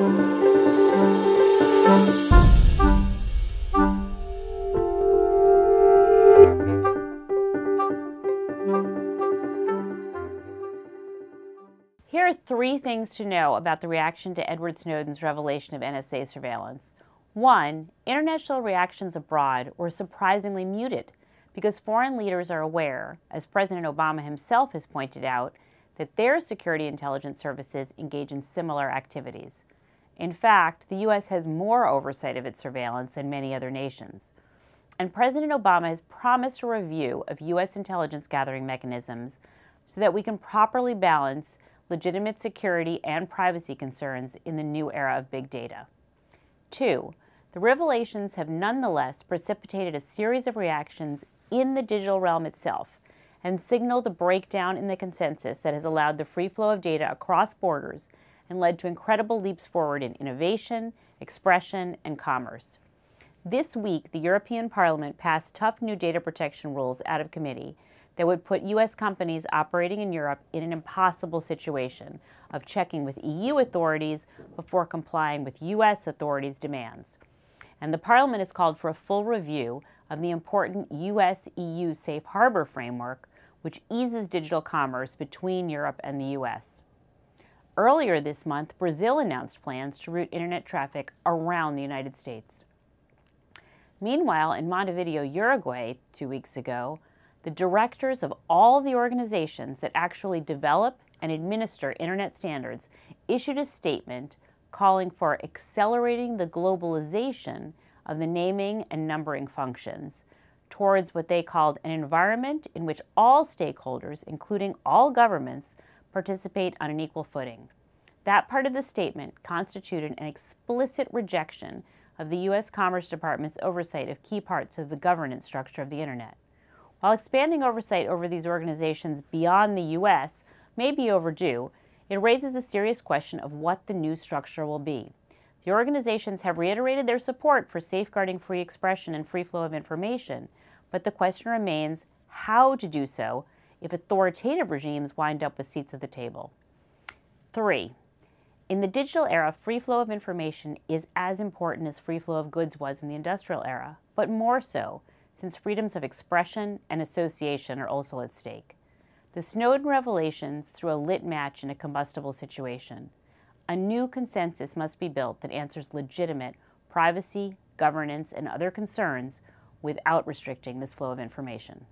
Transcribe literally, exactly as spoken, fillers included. Here are three things to know about the reaction to Edward Snowden's revelation of N S A surveillance. One, international reactions abroad were surprisingly muted because foreign leaders are aware, as President Obama himself has pointed out, that their security intelligence services engage in similar activities. In fact, the U S has more oversight of its surveillance than many other nations. And President Obama has promised a review of U S intelligence gathering mechanisms so that we can properly balance legitimate security and privacy concerns in the new era of big data. Two, the revelations have nonetheless precipitated a series of reactions in the digital realm itself and signaled the breakdown in the consensus that has allowed the free flow of data across borders and led to incredible leaps forward in innovation, expression, and commerce. This week, the European Parliament passed tough new data protection rules out of committee that would put U S companies operating in Europe in an impossible situation of checking with E U authorities before complying with U S authorities' demands. And the Parliament has called for a full review of the important U S E U safe harbor framework, which eases digital commerce between Europe and the U S. Earlier this month, Brazil announced plans to route internet traffic around the United States. Meanwhile, in Montevideo, Uruguay, two weeks ago, the directors of all the organizations that actually develop and administer internet standards issued a statement calling for accelerating the globalization of the naming and numbering functions towards what they called an environment in which all stakeholders, including all governments, participate on an equal footing. That part of the statement constituted an explicit rejection of the U S Commerce Department's oversight of key parts of the governance structure of the internet. While expanding oversight over these organizations beyond the U S may be overdue, it raises a serious question of what the new structure will be. The organizations have reiterated their support for safeguarding free expression and free flow of information, but the question remains how to do so if authoritative regimes wind up with seats at the table. Three, in the digital era, free flow of information is as important as free flow of goods was in the industrial era, but more so, since freedoms of expression and association are also at stake. The Snowden revelations threw a lit match in a combustible situation. A new consensus must be built that answers legitimate privacy, governance, and other concerns without restricting this flow of information.